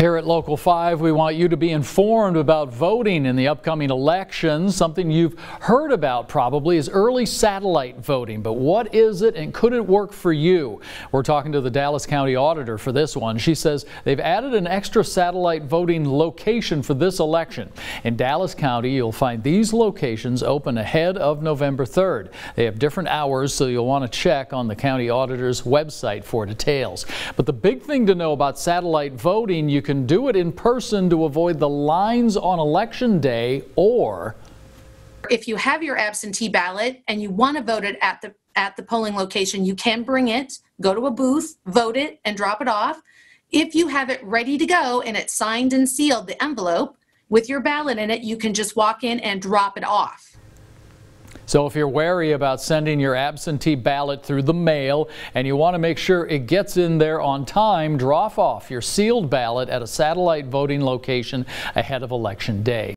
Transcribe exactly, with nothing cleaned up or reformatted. Here at Local five, we want you to be informed about voting in the upcoming elections. Something you've heard about probably is early satellite voting, but what is it and could it work for you? We're talking to the Dallas County Auditor for this one. She says they've added an extra satellite voting location for this election. In Dallas County, you'll find these locations open ahead of November third. They have different hours, so you'll want to check on the County Auditor's website for details. But the big thing to know about satellite voting, you You can do it in person to avoid the lines on election day, or if you have your absentee ballot and you want to vote it at the at the polling location, you can bring it, go to a booth, vote it, and drop it off. If you have it ready to go and it's signed and sealed, the envelope with your ballot in it, you can just walk in and drop it off. So if you're wary about sending your absentee ballot through the mail and you want to make sure it gets in there on time, drop off your sealed ballot at a satellite voting location ahead of Election Day.